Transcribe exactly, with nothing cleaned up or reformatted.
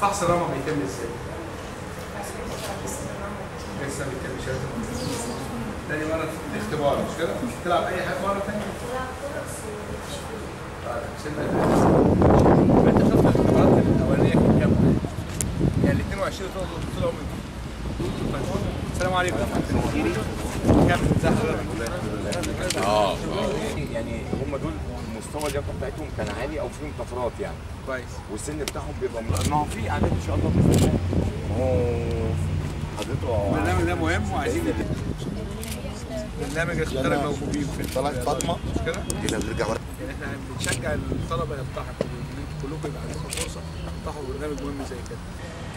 فحص الرمى بيتم ازاي؟ لسه ما بيتمش. تاني مرة الاختبار مش كده؟ تلعب أي حاجة مرة تانية؟ تلعب كورة بس مش كورة. أنت شفت الاختبارات الأولانية كانت كام؟ يعني اثنين وعشرين طلعوا منهم. السلام عليكم. كام زحمة؟ اه يعني هم دول مستوى اللياقه بتاعتهم كان عالي او فيهم طفرات يعني كويس، والسن بتاعهم بيبقى ما هو في اعداد ان شاء الله باذن الله حضرته. البرنامج ده مهم وعايزين برنامج الخطر موجودين في طلعت فاطمه مش كده؟ احنا بنرجع ورا، احنا بنشجع الطلبه يلتحقوا، كلكم يبقى عندكم فرصه تلتحقوا برنامج مهم زي كده.